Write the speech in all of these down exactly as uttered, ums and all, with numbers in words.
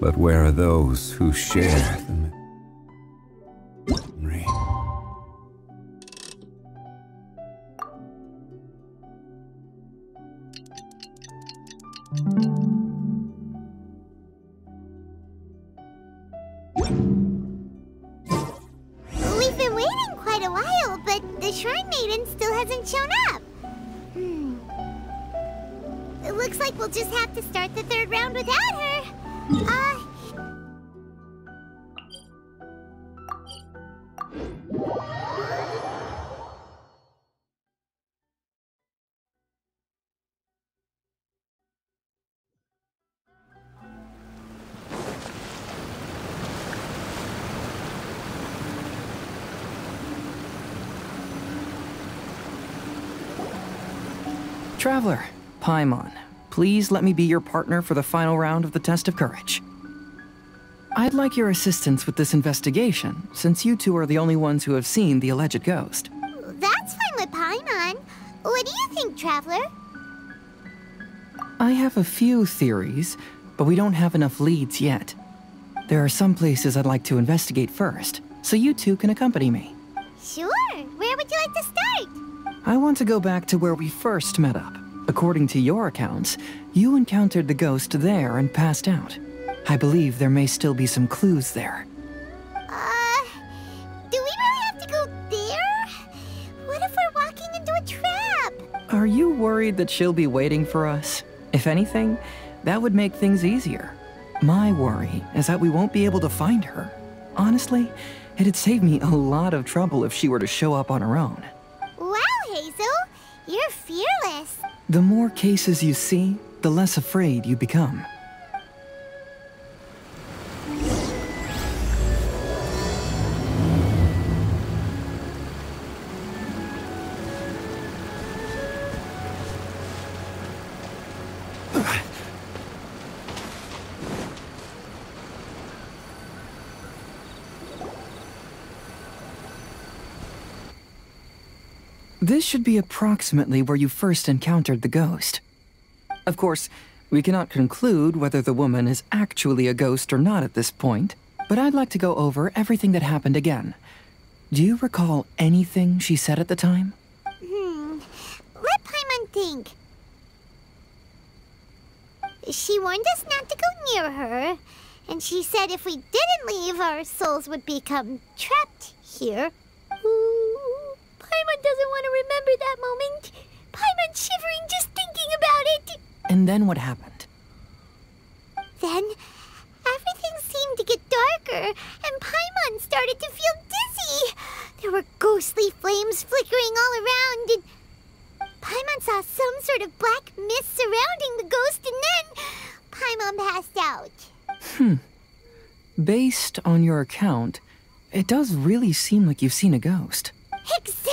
But where are those who share them? Traveler, Paimon, please let me be your partner for the final round of the Test of Courage. I'd like your assistance with this investigation, since you two are the only ones who have seen the alleged ghost. That's fine with Paimon. What do you think, Traveler? I have a few theories, but we don't have enough leads yet. There are some places I'd like to investigate first, so you two can accompany me. Sure. Where would you like to start? I want to go back to where we first met up. According to your accounts, you encountered the ghost there and passed out. I believe there may still be some clues there. Uh, do we really have to go there? What if we're walking into a trap? Are you worried that she'll be waiting for us? If anything, that would make things easier. My worry is that we won't be able to find her. Honestly, it'd save me a lot of trouble if she were to show up on her own. You're fearless. The more cases you see, the less afraid you become. This should be approximately where you first encountered the ghost. Of course, we cannot conclude whether the woman is actually a ghost or not at this point, but I'd like to go over everything that happened again. Do you recall anything she said at the time? Hmm. Let Paimon think. She warned us not to go near her, and she said if we didn't leave, our souls would become trapped here. Paimon doesn't want to remember that moment. Paimon's shivering just thinking about it. And then what happened? Then, everything seemed to get darker, and Paimon started to feel dizzy. There were ghostly flames flickering all around, and Paimon saw some sort of black mist surrounding the ghost, and then Paimon passed out. Hmm. Based on your account, it does really seem like you've seen a ghost. Exactly!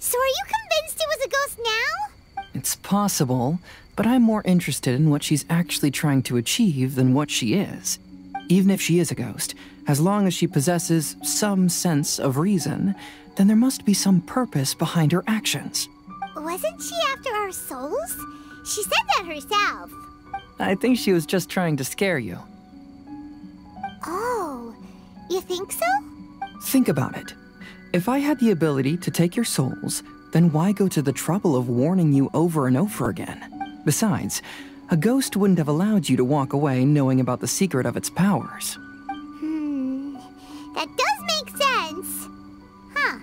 So are you convinced it was a ghost now? It's possible, but I'm more interested in what she's actually trying to achieve than what she is. Even if she is a ghost, as long as she possesses some sense of reason, then there must be some purpose behind her actions. Wasn't she after our souls? She said that herself. I think she was just trying to scare you. Oh, you think so? Think about it. If I had the ability to take your souls, then why go to the trouble of warning you over and over again? Besides, a ghost wouldn't have allowed you to walk away knowing about the secret of its powers. Hmm, that does make sense. Huh,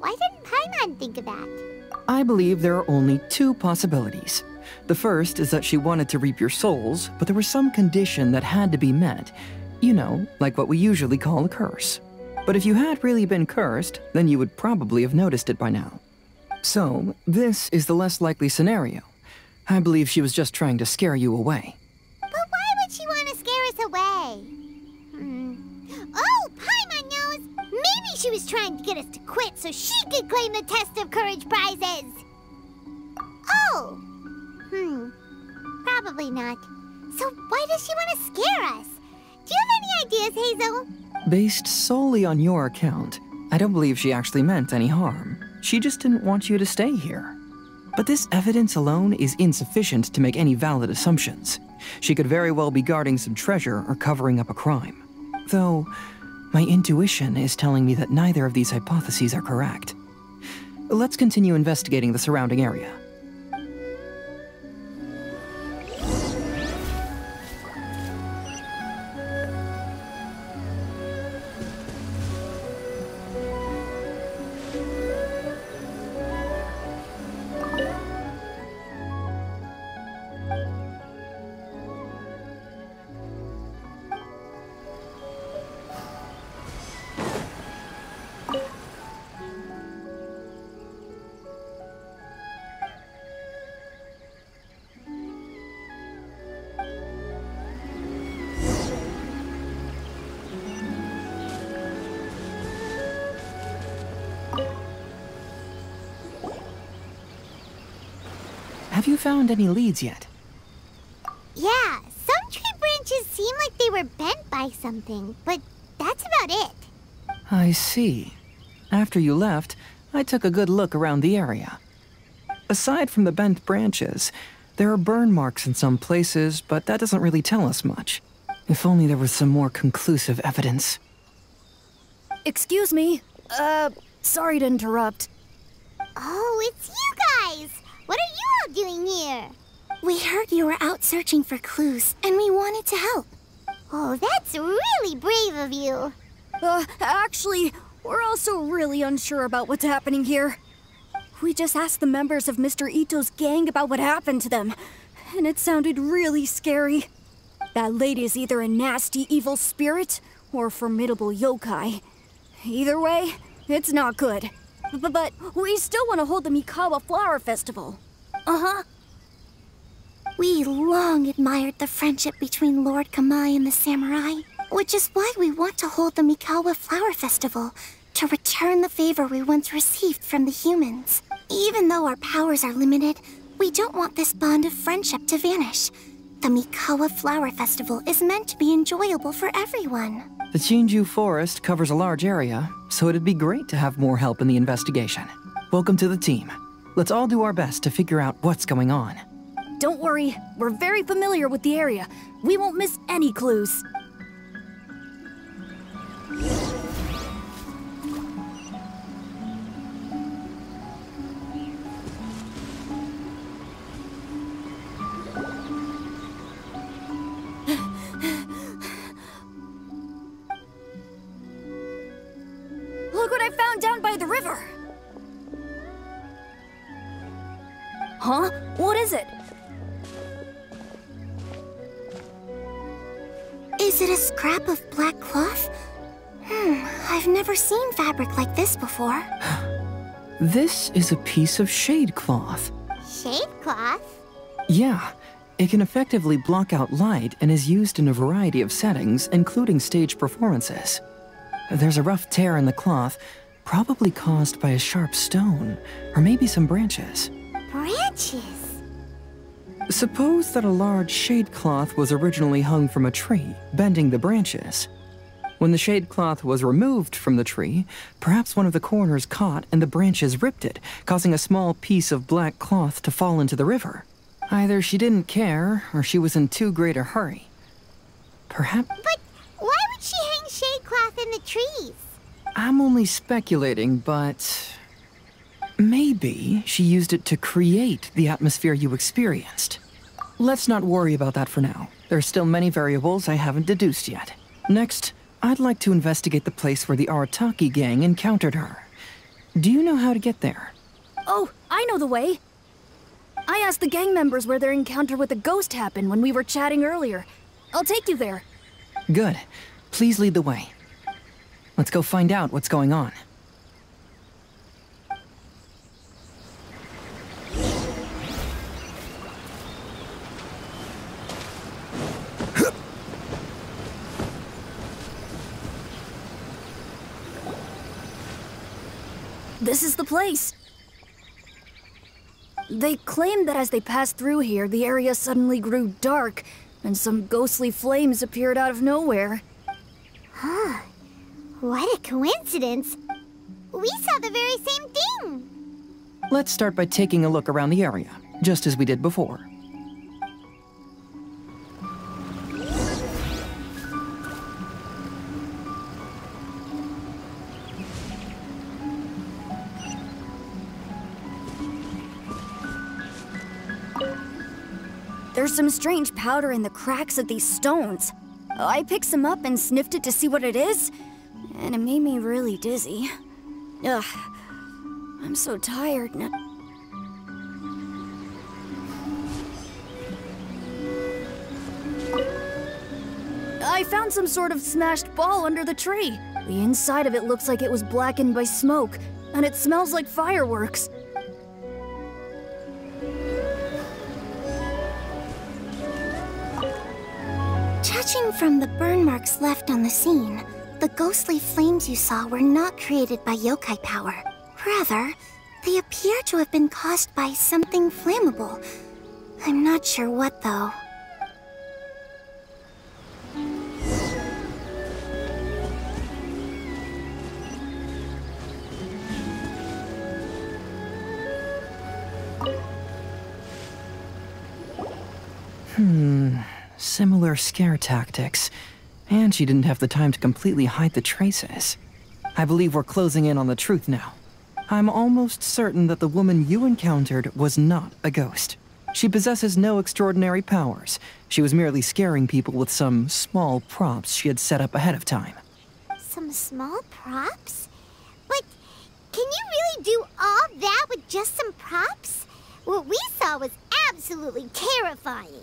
why didn't Paimon think of that? I believe there are only two possibilities. The first is that she wanted to reap your souls, but there was some condition that had to be met. You know, like what we usually call a curse. But if you had really been cursed, then you would probably have noticed it by now. So, this is the less likely scenario. I believe she was just trying to scare you away. But why would she want to scare us away? Hmm. Oh, Paimon knows! Maybe she was trying to get us to quit so she could claim the Test of Courage prizes! go? Hmm. Probably not. So why does she want to scare us? Do you have any ideas, Hazel? Based solely on your account, I don't believe she actually meant any harm. She just didn't want you to stay here. But this evidence alone is insufficient to make any valid assumptions. She could very well be guarding some treasure or covering up a crime. Though, my intuition is telling me that neither of these hypotheses are correct. Let's continue investigating the surrounding area. Have you found any leads yet? Yeah, some tree branches seem like they were bent by something, but that's about it. I see. After you left, I took a good look around the area. Aside from the bent branches, there are burn marks in some places, but that doesn't really tell us much. If only there was some more conclusive evidence. Excuse me. Uh, sorry to interrupt. Oh, it's you guys! What are you all doing here? We heard you were out searching for clues, and we wanted to help. Oh, that's really brave of you. Uh, actually, we're also really unsure about what's happening here. We just asked the members of Mister Ito's gang about what happened to them, and it sounded really scary. That lady is either a nasty, evil spirit or a formidable yokai. Either way, it's not good. But, but we still want to hold the Mikawa Flower Festival. Uh-huh. We long admired the friendship between Lord Kamai and the samurai, which is why we want to hold the Mikawa Flower Festival, to return the favor we once received from the humans. Even though our powers are limited, we don't want this bond of friendship to vanish. The Mikawa Flower Festival is meant to be enjoyable for everyone. The Chinju Forest covers a large area, so it'd be great to have more help in the investigation. Welcome to the team. Let's all do our best to figure out what's going on. Don't worry, we're very familiar with the area. We won't miss any clues. Huh? What is it? Is it a scrap of black cloth? Hmm, I've never seen fabric like this before. This is a piece of shade cloth. Shade cloth? Yeah. It can effectively block out light and is used in a variety of settings, including stage performances. There's a rough tear in the cloth, probably caused by a sharp stone, or maybe some branches. Branches? Suppose that a large shade cloth was originally hung from a tree, bending the branches. When the shade cloth was removed from the tree, perhaps one of the corners caught and the branches ripped it, causing a small piece of black cloth to fall into the river. Either she didn't care, or she was in too great a hurry. Perhaps... But why would she hang shade cloth in the trees? I'm only speculating, but... maybe she used it to create the atmosphere you experienced. Let's not worry about that for now. There are still many variables I haven't deduced yet. Next, I'd like to investigate the place where the Arataki gang encountered her. Do you know how to get there? Oh, I know the way. I asked the gang members where their encounter with the ghost happened when we were chatting earlier. I'll take you there. Good. Please lead the way. Let's go find out what's going on. This is the place. They claim that as they passed through here, the area suddenly grew dark, and some ghostly flames appeared out of nowhere. Huh. What a coincidence! We saw the very same thing! Let's start by taking a look around the area, just as we did before. There's some strange powder in the cracks of these stones. I picked some up and sniffed it to see what it is, and it made me really dizzy. Ugh, I'm so tired now. I found some sort of smashed ball under the tree. The inside of it looks like it was blackened by smoke, and it smells like fireworks. Judging from the burn marks left on the scene, the ghostly flames you saw were not created by yokai power. Rather, they appear to have been caused by something flammable. I'm not sure what, though. Hmm... Similar scare tactics. And she didn't have the time to completely hide the traces. I believe we're closing in on the truth now. I'm almost certain that the woman you encountered was not a ghost. She possesses no extraordinary powers. She was merely scaring people with some small props she had set up ahead of time. Some small props? But can you really do all that with just some props? What we saw was absolutely terrifying.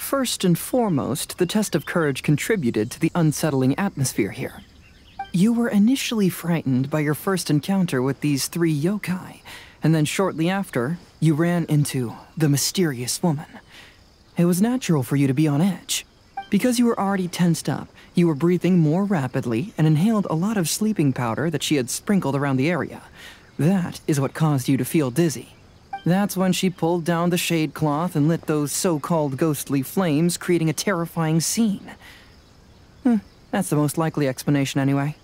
First and foremost, the test of courage contributed to the unsettling atmosphere here. You were initially frightened by your first encounter with these three yokai, and then shortly after, you ran into the mysterious woman. It was natural for you to be on edge. Because you were already tensed up, you were breathing more rapidly and inhaled a lot of sleeping powder that she had sprinkled around the area. That is what caused you to feel dizzy. That's when she pulled down the shade cloth and lit those so-called ghostly flames, creating a terrifying scene. Hm, that's the most likely explanation anyway.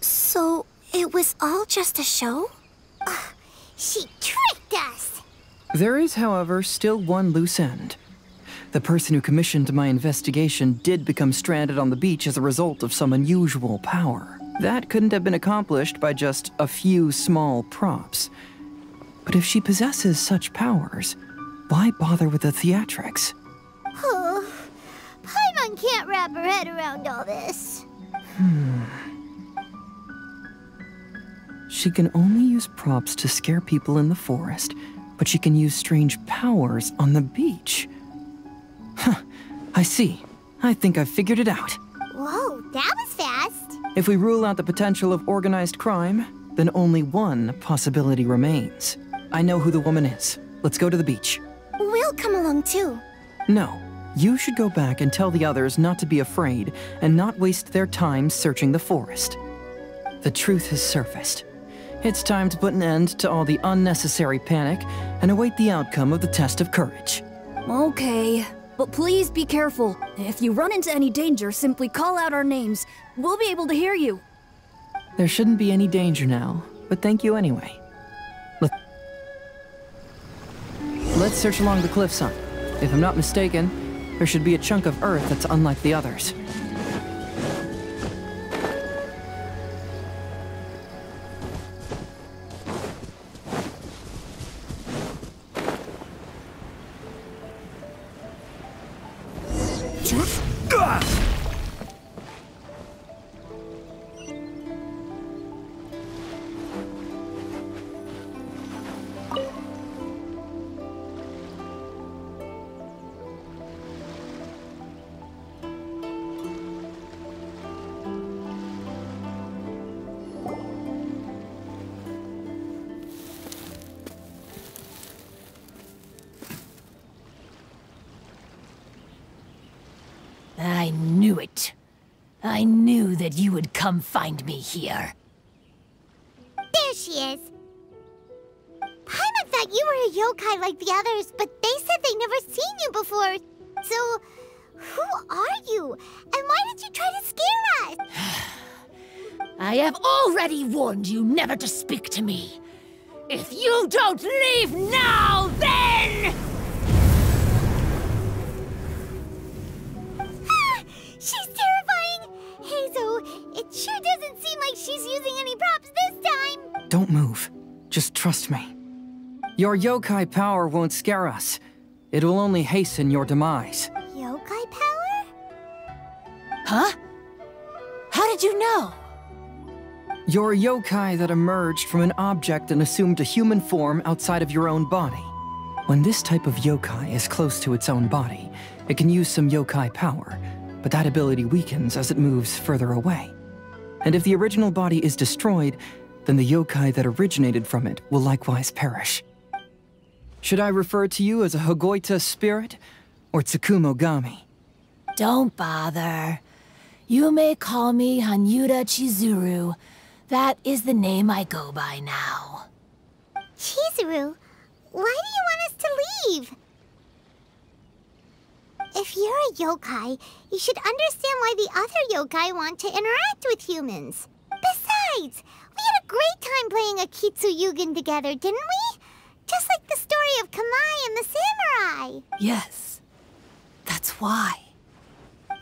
So, it was all just a show? Uh, she tricked us! There is, however, still one loose end. The person who commissioned my investigation did become stranded on the beach as a result of some unusual power. That couldn't have been accomplished by just a few small props. But if she possesses such powers, why bother with the theatrics? Oh, Paimon can't wrap her head around all this. Hmm. She can only use props to scare people in the forest, but she can use strange powers on the beach. Huh, I see. I think I've figured it out. Whoa, that was fast. If we rule out the potential of organized crime, then only one possibility remains. I know who the woman is. Let's go to the beach. We'll come along too. No, you should go back and tell the others not to be afraid and not waste their time searching the forest. The truth has surfaced. It's time to put an end to all the unnecessary panic and await the outcome of the test of courage. Okay, but please be careful. If you run into any danger, simply call out our names. We'll be able to hear you. There shouldn't be any danger now, but thank you anyway. Let's search along the cliffside. If I'm not mistaken, there should be a chunk of earth that's unlike the others. I knew that you would come find me here. There she is. Paimon thought you were a yokai like the others, but they said they'd never seen you before. So, who are you? And why did you try to scare us? I have already warned you never to speak to me. If you don't leave now, then... Ah, she's terrifying! Hazel, it sure doesn't seem like she's using any props this time. Don't move. Just trust me. Your yokai power won't scare us. It'll only hasten your demise. Yokai power? Huh? How did you know? You're a yokai that emerged from an object and assumed a human form outside of your own body. When this type of yokai is close to its own body, it can use some yokai power, but that ability weakens as it moves further away. And if the original body is destroyed, then the yokai that originated from it will likewise perish. Should I refer to you as a Hagoita spirit or Tsukumogami? Don't bother. You may call me Hanyuda Chizuru. That is the name I go by now. Chizuru, why do you want us to leave? If you're a yokai, you should understand why the other yokai want to interact with humans. Besides, we had a great time playing Akitsu Yugen together, didn't we? Just like the story of Kamai and the samurai. Yes. That's why.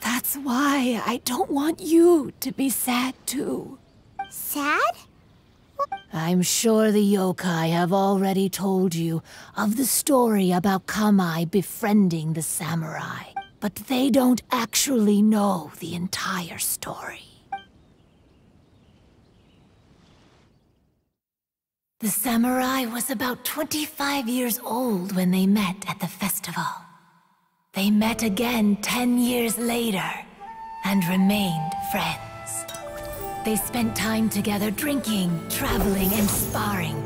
That's why I don't want you to be sad, too. Sad? I'm sure the yokai have already told you of the story about Kamai befriending the samurai. But they don't actually know the entire story. The samurai was about twenty-five years old when they met at the festival. They met again ten years later and remained friends. They spent time together drinking, traveling, and sparring.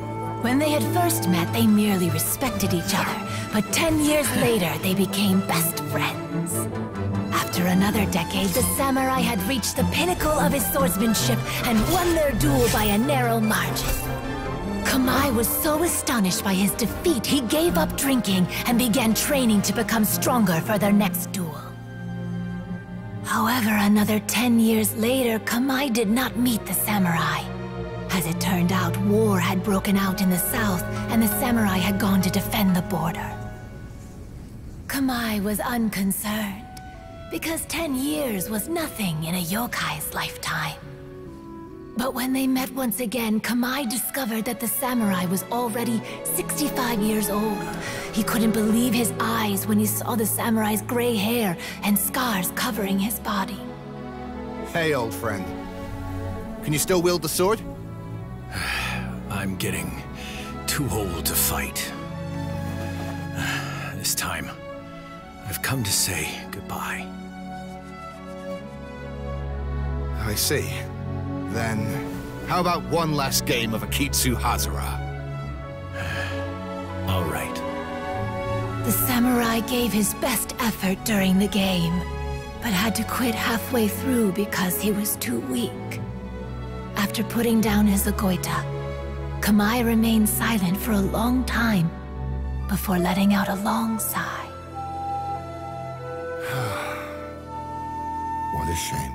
When they had first met, they merely respected each other, but ten years later they became best friends. After another decade, the samurai had reached the pinnacle of his swordsmanship and won their duel by a narrow margin. Kamai was so astonished by his defeat, he gave up drinking and began training to become stronger for their next duel. However, another ten years later, Kamai did not meet the samurai. As it turned out, war had broken out in the south, and the samurai had gone to defend the border. Kamai was unconcerned, because ten years was nothing in a yokai's lifetime. But when they met once again, Kamai discovered that the samurai was already sixty-five years old. He couldn't believe his eyes when he saw the samurai's gray hair and scars covering his body. Hey, old friend. Can you still wield the sword? I'm getting too old to fight. This time, I've come to say goodbye. I see. Then, how about one last game of Akitsu Hazara? All right. The samurai gave his best effort during the game, but had to quit halfway through because he was too weak. After putting down his Hagoita, Kamai remained silent for a long time before letting out a long sigh. What a shame.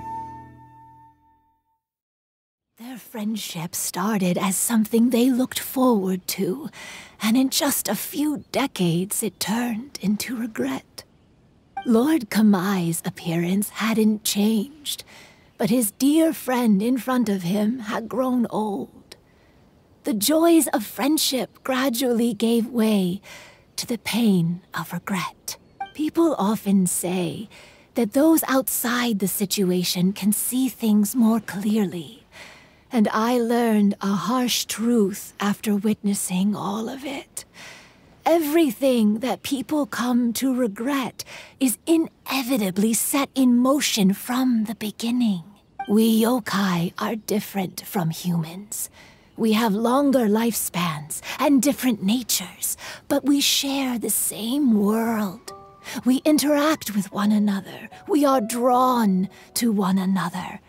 Friendship started as something they looked forward to, and in just a few decades it turned into regret. Lord Kamai's appearance hadn't changed, but his dear friend in front of him had grown old. The joys of friendship gradually gave way to the pain of regret. People often say that those outside the situation can see things more clearly. And I learned a harsh truth after witnessing all of it. Everything that people come to regret is inevitably set in motion from the beginning. We yokai are different from humans. We have longer lifespans and different natures, but we share the same world. We interact with one another. We are drawn to one another.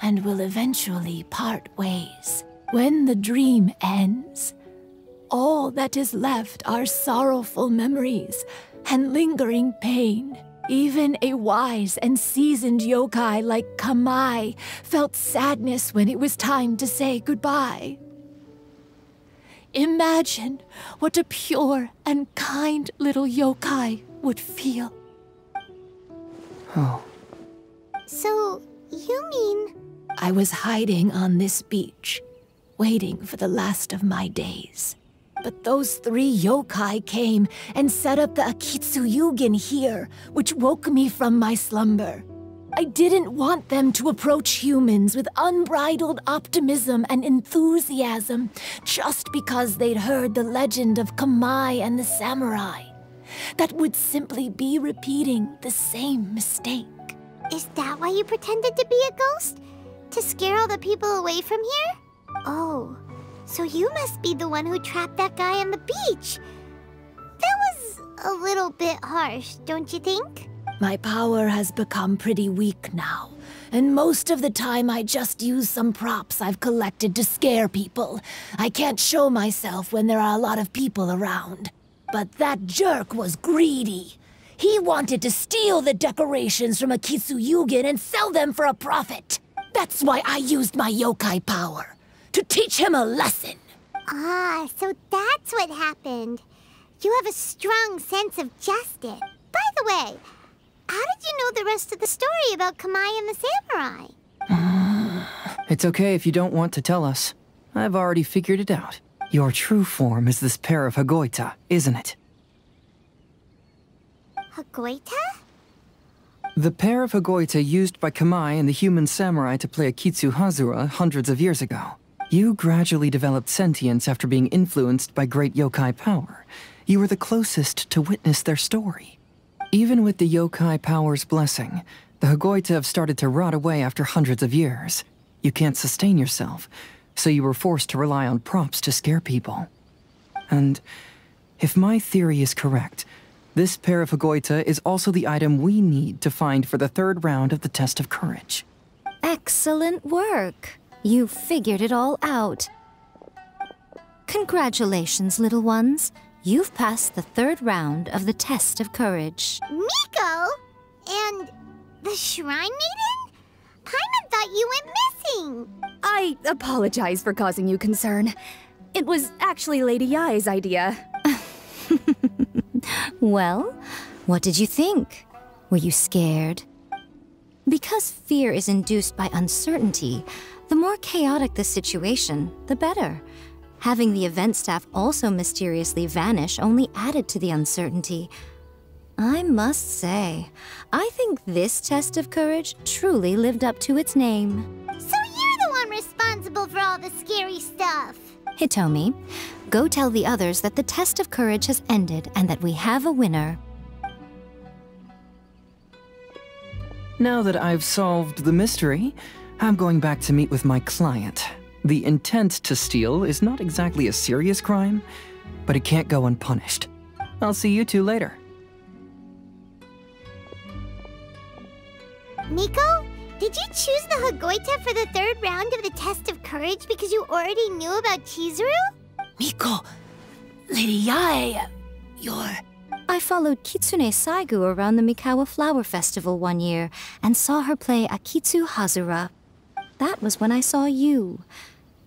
And will eventually part ways. When the dream ends, all that is left are sorrowful memories and lingering pain. Even a wise and seasoned yokai like Kamai felt sadness when it was time to say goodbye. Imagine what a pure and kind little yokai would feel. Oh. So, you mean... I was hiding on this beach, waiting for the last of my days. But those three yokai came and set up the Akitsu Yugen here, which woke me from my slumber. I didn't want them to approach humans with unbridled optimism and enthusiasm just because they'd heard the legend of Kamai and the samurai. That would simply be repeating the same mistake. Is that why you pretended to be a ghost? To scare all the people away from here? Oh, so you must be the one who trapped that guy on the beach. That was a little bit harsh, don't you think? My power has become pretty weak now, and most of the time I just use some props I've collected to scare people. I can't show myself when there are a lot of people around. But that jerk was greedy. He wanted to steal the decorations from Akitsu Yugen and sell them for a profit. That's why I used my yokai power, to teach him a lesson. Ah, so that's what happened. You have a strong sense of justice. By the way, how did you know the rest of the story about Kamai and the samurai? It's okay if you don't want to tell us. I've already figured it out. Your true form is this pair of Hagoita, isn't it? Hagoita? The pair of Hagoita used by Kamai and the human samurai to play Akitsu Hazura hundreds of years ago. You gradually developed sentience after being influenced by great yokai power. You were the closest to witness their story. Even with the yokai power's blessing, the Hagoita have started to rot away after hundreds of years. You can't sustain yourself, so you were forced to rely on props to scare people. And if my theory is correct, this pair of Hagoita is also the item we need to find for the third round of the test of courage. Excellent work. You figured it all out. Congratulations, little ones. You've passed the third round of the test of courage. Miko! And the Shrine Maiden? Paimon thought you went missing! I apologize for causing you concern. It was actually Lady Yae's idea. Well, what did you think? Were you scared? Because fear is induced by uncertainty, the more chaotic the situation, the better. Having the event staff also mysteriously vanish only added to the uncertainty. I must say, I think this test of courage truly lived up to its name. So you're the one responsible for all the scary stuff! Hitomi, go tell the others that the test of courage has ended and that we have a winner. Now that I've solved the mystery, I'm going back to meet with my client. The intent to steal is not exactly a serious crime, but it can't go unpunished. I'll see you two later. Miko? Did you choose the Hagoita for the third round of the test of courage because you already knew about Chizuru? Miko, Lady Yae, you're... I followed Kitsune Saigu around the Mikawa Flower Festival one year and saw her play Akitsu Hazura. That was when I saw you.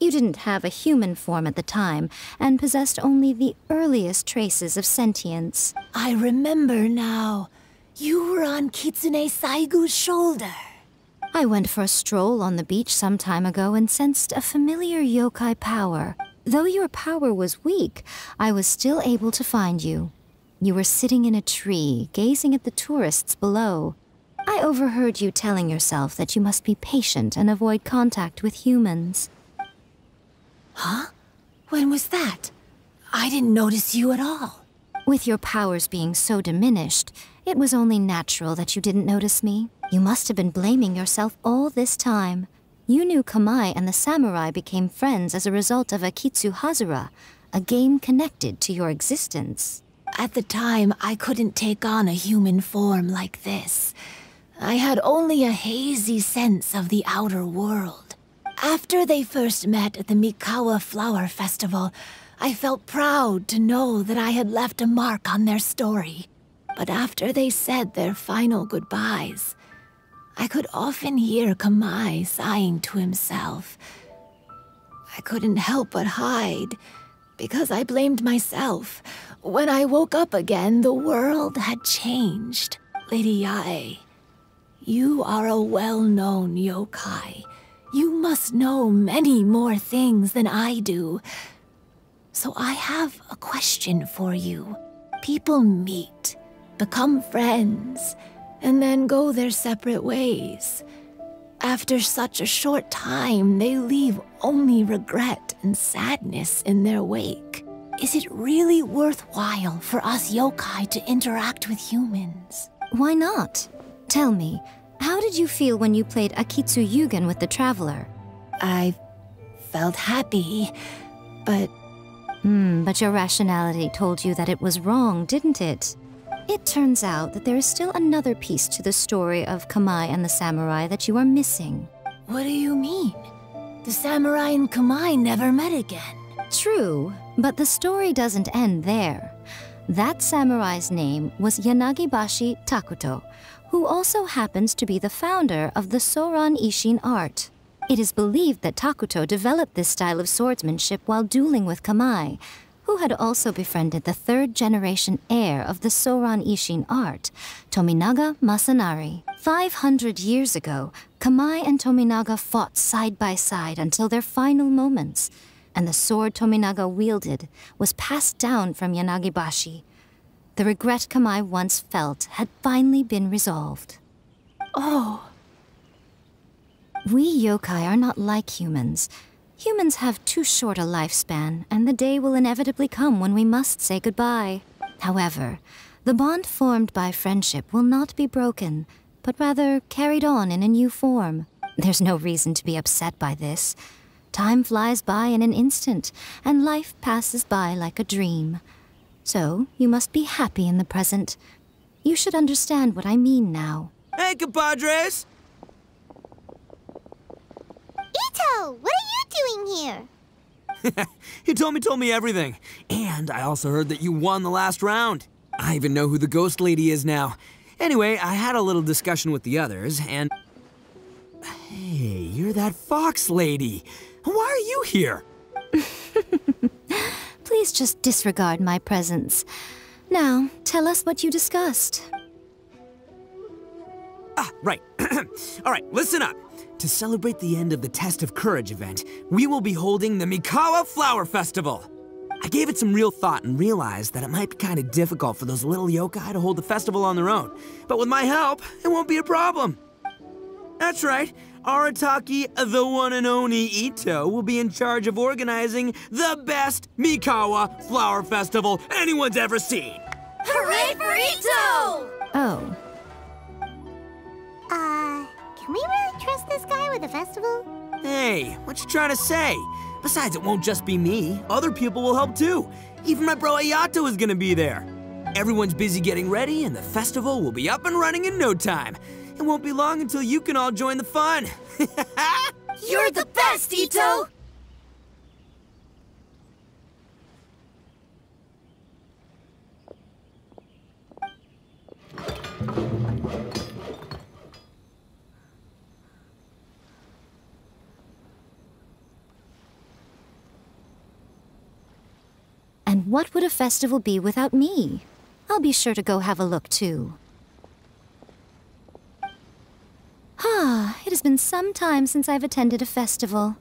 You didn't have a human form at the time and possessed only the earliest traces of sentience. I remember now. You were on Kitsune Saigu's shoulder. I went for a stroll on the beach some time ago and sensed a familiar yokai power. Though your power was weak, I was still able to find you. You were sitting in a tree, gazing at the tourists below. I overheard you telling yourself that you must be patient and avoid contact with humans. Huh? When was that? I didn't notice you at all. With your powers being so diminished, it was only natural that you didn't notice me. You must have been blaming yourself all this time. You knew Kamai and the samurai became friends as a result of Akitsu Hazura, a game connected to your existence. At the time, I couldn't take on a human form like this. I had only a hazy sense of the outer world. After they first met at the Mikawa Flower Festival, I felt proud to know that I had left a mark on their story. But after they said their final goodbyes, I could often hear Kamai sighing to himself. I couldn't help but hide, because I blamed myself. When I woke up again, the world had changed. Lady Yae, you are a well-known yokai. You must know many more things than I do. So I have a question for you. People meet, become friends, and then go their separate ways. After such a short time, they leave only regret and sadness in their wake. Is it really worthwhile for us yokai to interact with humans? Why not? Tell me, how did you feel when you played Akitsu Yugen with the Traveler? I felt happy, but... Hmm, but your rationality told you that it was wrong, didn't it? It turns out that there is still another piece to the story of Kamai and the samurai that you are missing. What do you mean? The samurai and Kamai never met again. True, but the story doesn't end there. That samurai's name was Yanagibashi Takuto, who also happens to be the founder of the Soran Ishin art. It is believed that Takuto developed this style of swordsmanship while dueling with Kamai, who had also befriended the third-generation heir of the Soran Ishin art, Tominaga Masanari. five hundred years ago, Kamai and Tominaga fought side by side until their final moments, and the sword Tominaga wielded was passed down from Yanagibashi. The regret Kamai once felt had finally been resolved. Oh. We yokai are not like humans. Humans have too short a lifespan, and the day will inevitably come when we must say goodbye. However, the bond formed by friendship will not be broken, but rather carried on in a new form. There's no reason to be upset by this. Time flies by in an instant, and life passes by like a dream. So, you must be happy in the present. You should understand what I mean now. Hey, compadres! Ito, what are you doing here? Hitomi told me everything. And I also heard that you won the last round. I even know who the ghost lady is now. Anyway, I had a little discussion with the others, and... Hey, you're that fox lady. Why are you here? Please just disregard my presence. Now, tell us what you discussed. Ah, right. All right, listen up. To celebrate the end of the Test of Courage event, we will be holding the Mikawa Flower Festival. I gave it some real thought and realized that it might be kind of difficult for those little yokai to hold the festival on their own. But with my help, it won't be a problem. That's right. Arataki, the one and only Ito, will be in charge of organizing the best Mikawa Flower Festival anyone's ever seen. Hooray for Ito! Oh. Uh, can we really trust this guy with a festival? Hey, what you trying to say? Besides, it won't just be me. Other people will help too. Even my bro Ayato is gonna be there. Everyone's busy getting ready, and the festival will be up and running in no time. It won't be long until you can all join the fun. You're the best, Ito! And what would a festival be without me? I'll be sure to go have a look, too. Ah, it has been some time since I've attended a festival.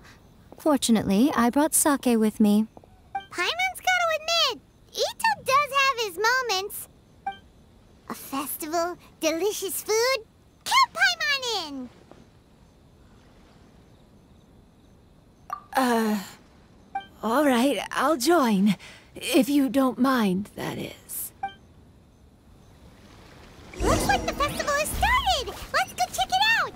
Fortunately, I brought sake with me. Paimon's gotta admit, Ito does have his moments. A festival, delicious food, count Paimon in! Uh, all right, I'll join. If you don't mind, that is. Looks like the festival has started! Let's go check it out!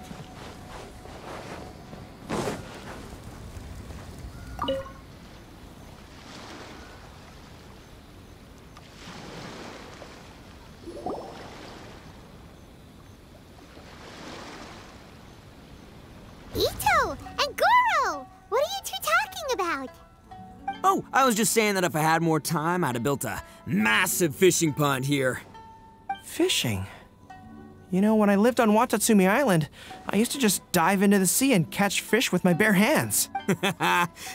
Ito and Goro! What are you two talking about? Oh, I was just saying that if I had more time, I'd have built a massive fishing pond here. Fishing? You know, when I lived on Watatsumi Island, I used to just dive into the sea and catch fish with my bare hands.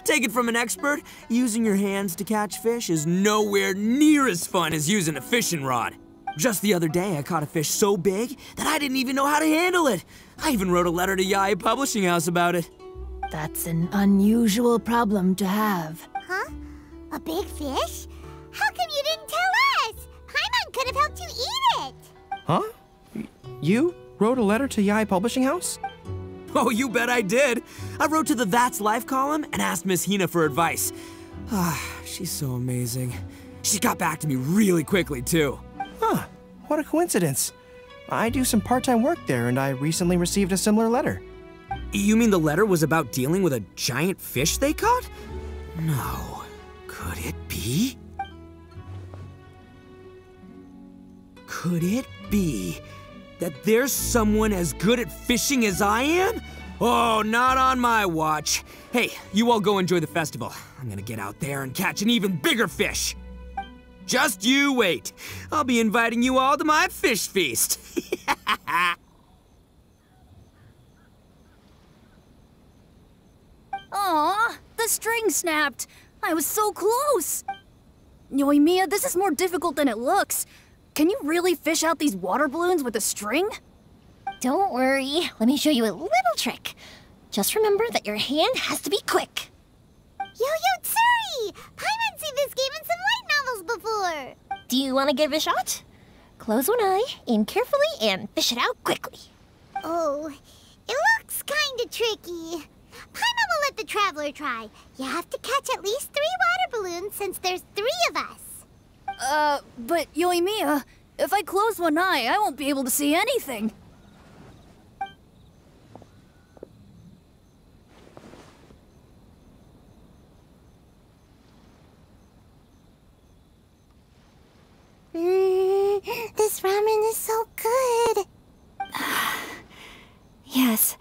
Take it from an expert, using your hands to catch fish is nowhere near as fun as using a fishing rod. Just the other day, I caught a fish so big that I didn't even know how to handle it. I even wrote a letter to Yae Publishing House about it. That's an unusual problem to have. Huh? A big fish? How come you didn't tell us? Paimon could have helped you eat it. Huh? You wrote a letter to Yae Publishing House? Oh, you bet I did. I wrote to the That's Life column and asked Miss Hina for advice. Ah, she's so amazing. She got back to me really quickly, too. Huh, what a coincidence. I do some part-time work there, and I recently received a similar letter. You mean the letter was about dealing with a giant fish they caught? No. Could it be? Could it be that there's someone as good at fishing as I am? Oh, not on my watch. Hey, you all go enjoy the festival. I'm gonna get out there and catch an even bigger fish. Just you wait. I'll be inviting you all to my fish feast. Aw, the string snapped. I was so close. Yoimiya, this is more difficult than it looks. Can you really fish out these water balloons with a string? Don't worry. Let me show you a little trick. Just remember that your hand has to be quick. Yo-Yo Tsuri! Paimon's seen this game in some light novels before. Do you want to give it a shot? Close one eye, aim carefully, and fish it out quickly. Oh, it looks kind of tricky. Paimon will let the Traveler try. You have to catch at least three water balloons since there's three of us. Uh, but Yoimiya, if I close one eye, I won't be able to see anything. Mmm, this ramen is so good. Yes,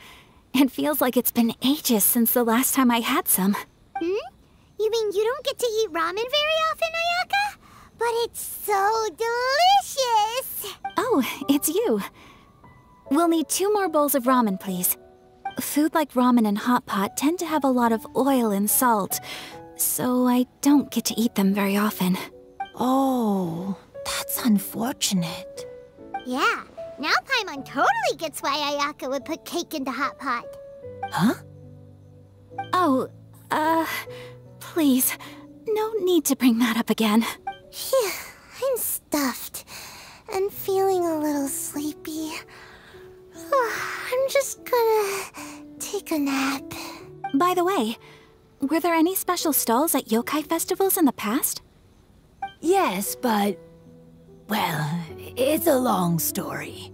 it feels like it's been ages since the last time I had some. Hmm? You mean you don't get to eat ramen very often, Ayaka? But it's so delicious! Oh, it's you. We'll need two more bowls of ramen, please. Food like ramen and hot pot tend to have a lot of oil and salt, so I don't get to eat them very often. Oh, that's unfortunate. Yeah, now Paimon totally gets why Ayaka would put cake into hot pot. Huh? Oh, uh, please, no need to bring that up again. Phew, I'm stuffed and feeling a little sleepy. I'm just gonna take a nap. By the way, were there any special stalls at yokai festivals in the past? Yes, but... well, it's a long story.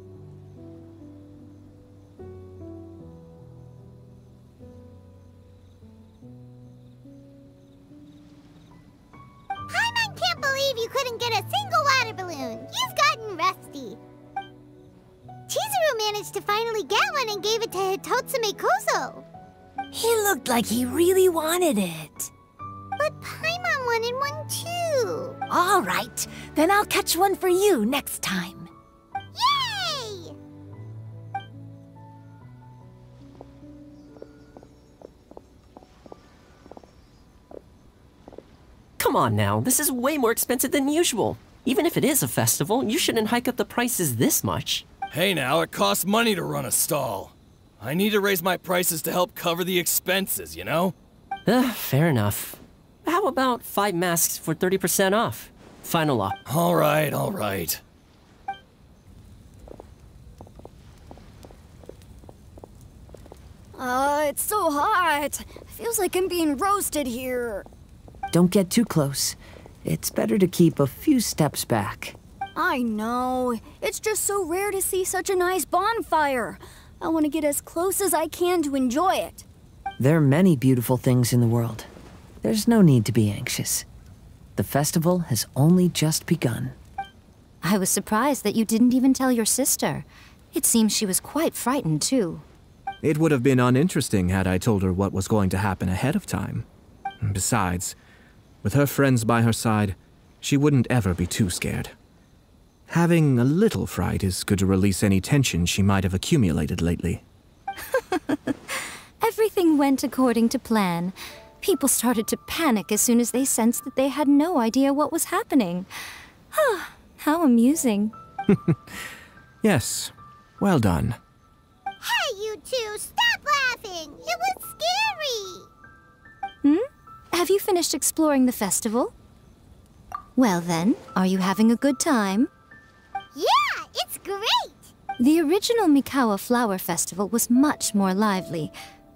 You couldn't get a single water balloon. You've gotten rusty. Chizuru managed to finally get one and gave it to Hitotsume Kozo. He looked like he really wanted it. But Paimon wanted one too. All right, then I'll catch one for you next time. Yay! Come on now, this is way more expensive than usual. Even if it is a festival, you shouldn't hike up the prices this much. Hey now, it costs money to run a stall. I need to raise my prices to help cover the expenses, you know? Uh, fair enough. How about five masks for thirty percent off? Final offer. All right, all right. Uh, it's so hot. Feels like I'm being roasted here. Don't get too close. It's better to keep a few steps back. I know. It's just so rare to see such a nice bonfire. I want to get as close as I can to enjoy it. There are many beautiful things in the world. There's no need to be anxious. The festival has only just begun. I was surprised that you didn't even tell your sister. It seems she was quite frightened, too. It would have been uninteresting had I told her what was going to happen ahead of time. Besides, With her friends by her side, she wouldn't ever be too scared. Having a little fright is good to release any tension she might have accumulated lately. Everything went according to plan. People started to panic as soon as they sensed that they had no idea what was happening. How amusing. Yes. Well done. Hey, you two! Stop laughing! It was scary! Hmm? Have you finished exploring the festival? Well then, are you having a good time? Yeah! It's great! The original Mikawa Flower Festival was much more lively.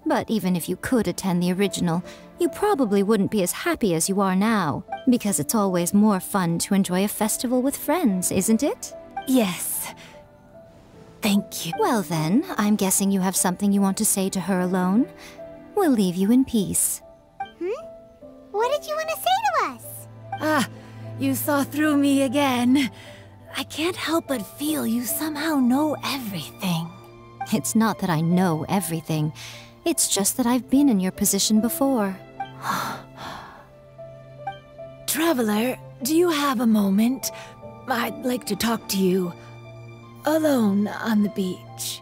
But even if you could attend the original, you probably wouldn't be as happy as you are now. Because it's always more fun to enjoy a festival with friends, isn't it? Yes. Thank you. Well then, I'm guessing you have something you want to say to her alone. We'll leave you in peace. Hmm? What did you want to say to us? Ah, you saw through me again. I can't help but feel you somehow know everything. It's not that I know everything. It's just that I've been in your position before. Traveler, do you have a moment? I'd like to talk to you. Alone on the beach.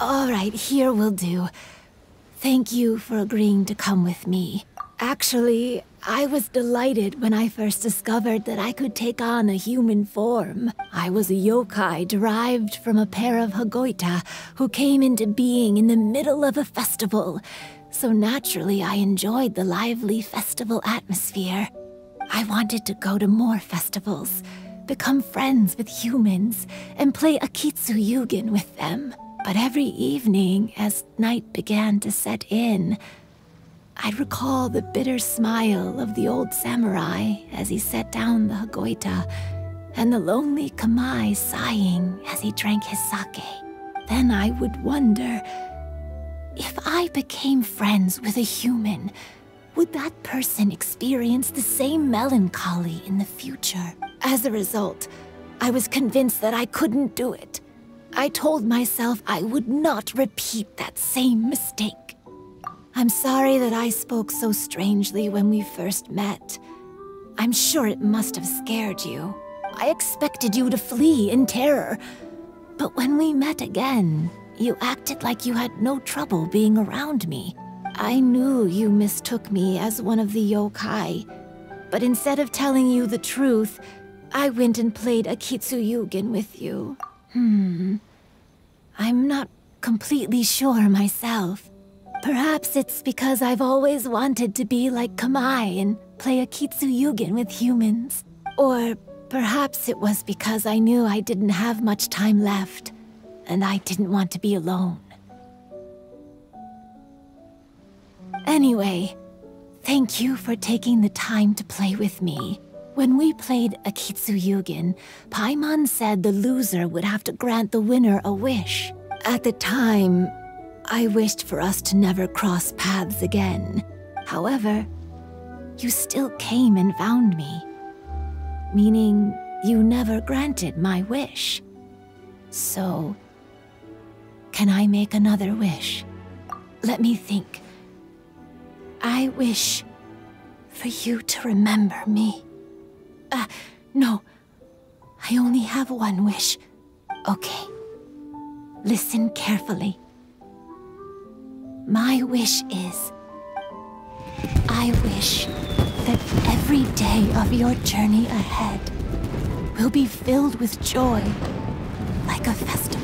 All right, here will do. Thank you for agreeing to come with me. Actually, I was delighted when I first discovered that I could take on a human form. I was a yokai derived from a pair of Hagoita who came into being in the middle of a festival. So naturally, I enjoyed the lively festival atmosphere. I wanted to go to more festivals, become friends with humans, and play Akitsu Yugen with them. But every evening, as night began to set in, I'd recall the bitter smile of the old samurai as he set down the Hagoita, and the lonely Kamai sighing as he drank his sake. Then I would wonder, if I became friends with a human, would that person experience the same melancholy in the future? As a result, I was convinced that I couldn't do it. I told myself I would not repeat that same mistake. I'm sorry that I spoke so strangely when we first met. I'm sure it must have scared you. I expected you to flee in terror. But when we met again, you acted like you had no trouble being around me. I knew you mistook me as one of the yokai. But instead of telling you the truth, I went and played Akitsu Yugen with you. Hmm. I'm not completely sure myself. Perhaps it's because I've always wanted to be like Kamai and play Akitsu Yugen with humans. Or perhaps it was because I knew I didn't have much time left, and I didn't want to be alone. Anyway, thank you for taking the time to play with me. When we played Akitsu Yugen, Paimon said the loser would have to grant the winner a wish. At the time, I wished for us to never cross paths again. However, you still came and found me. Meaning, you never granted my wish. So, can I make another wish? Let me think. I wish for you to remember me. Uh, no, I only have one wish. Okay, listen carefully. My wish is, I wish that every day of your journey ahead will be filled with joy, like a festival.